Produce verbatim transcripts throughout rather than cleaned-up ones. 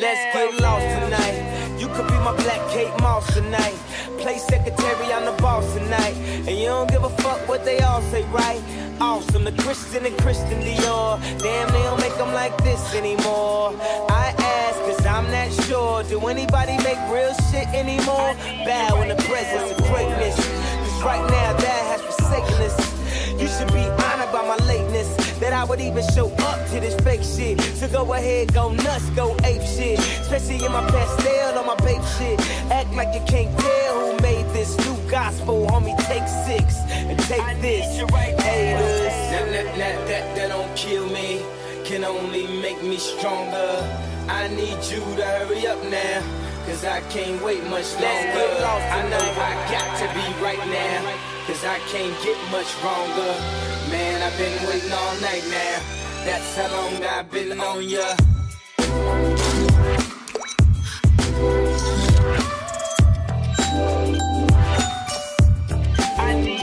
Let's get lost tonight. You could be my black Kate Moss tonight. Play secretary, I'm the boss tonight. And you don't give a fuck what they all say, right? Awesome, the Christian and Christian Dior. Damn, they don't make them like this anymore. I ask, cause I'm not sure. Do anybody make real shit anymore? Bow in the presence of greatness. Cause right now, that has forsaken us. You should be honored by my lateness, that I would even show up to this fake shit. So go ahead, go nuts, go ape shit. Especially in my pastel on my babe shit. Act like you can't tell who made this new gospel, homie. Take six and take this. Haters, that don't kill me, can only make me stronger. I need you to hurry up now, cause I can't wait much longer. I know I got to be right now, cause I can't get much wronger. Man, I've been waiting all night now. That's how long I've been on ya. I need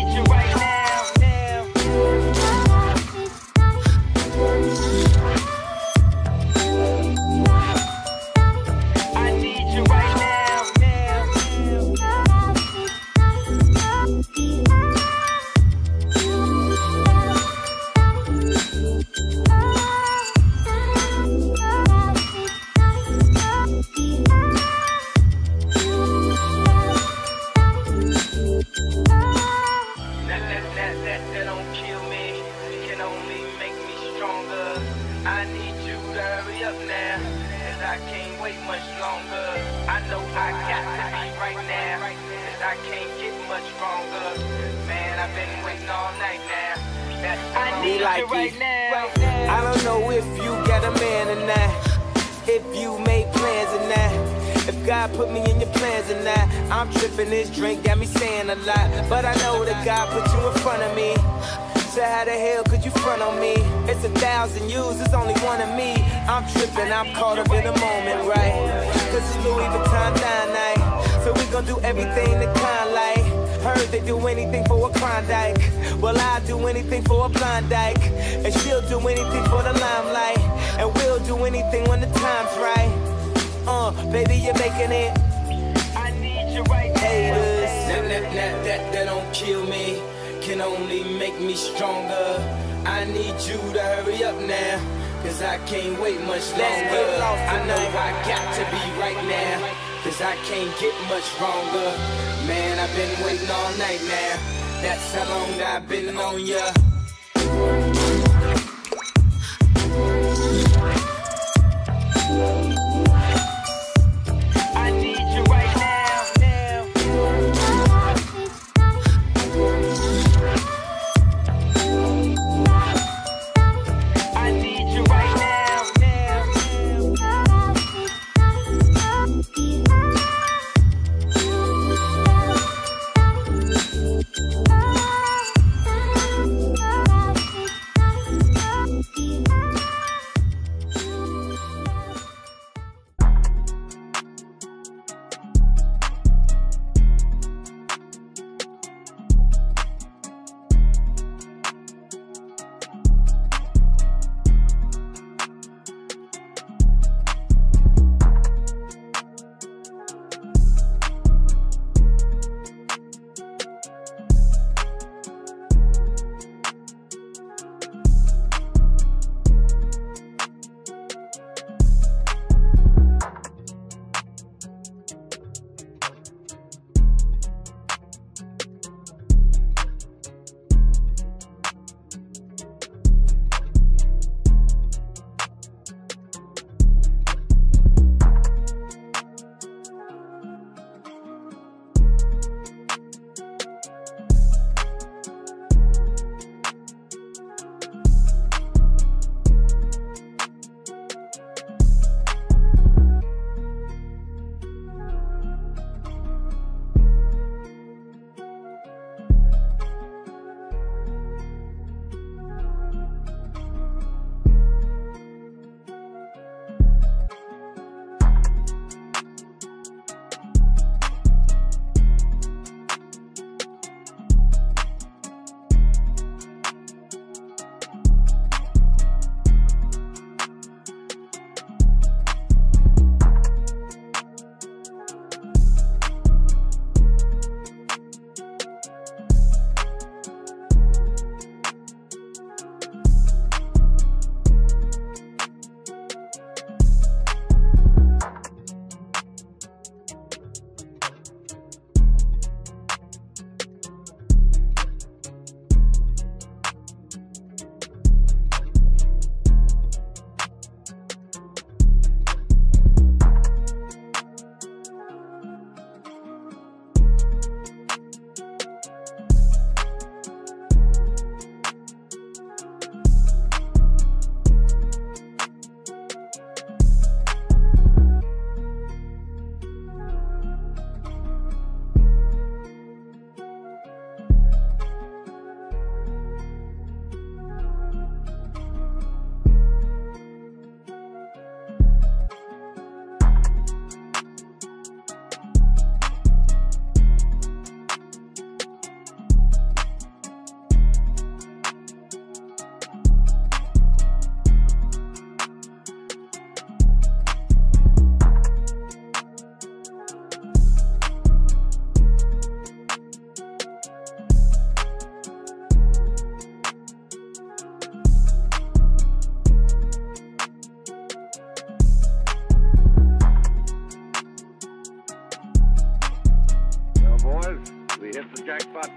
you to hurry up now, cause I can't wait much longer. I know I got to be right now, cause I can't get much stronger. Man, I've been waiting all night now. That's I need like you right now. I don't know if you got a man or not, if you made plans or not, if God put me in your plans or not. I'm tripping, this drink got me saying a lot, but I know that God put you in front of me. So how the hell could you front on me? It's a thousand yous, it's only one of me. I'm tripping, I'm caught up in a moment, right? Cause it's Louis Vuitton dine night, so we gon' do everything that Klondike. Heard they do anything for a Klondike. Well, I'll do anything for a Klondike. And she'll do anything for the limelight. And we'll do anything when the time's right. Uh, baby, you're making it. I need you right now. Haters, that, that, that, that, that don't kill me, can only make me stronger. I need you to hurry up now, cause I can't wait much longer. I know I got to be right now, cause I can't get much wronger. Man, I've been waiting all night now. That's how long I've been on ya.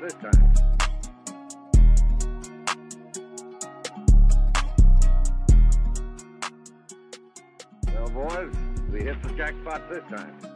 this time. Well, boys, we hit the jackpot this time.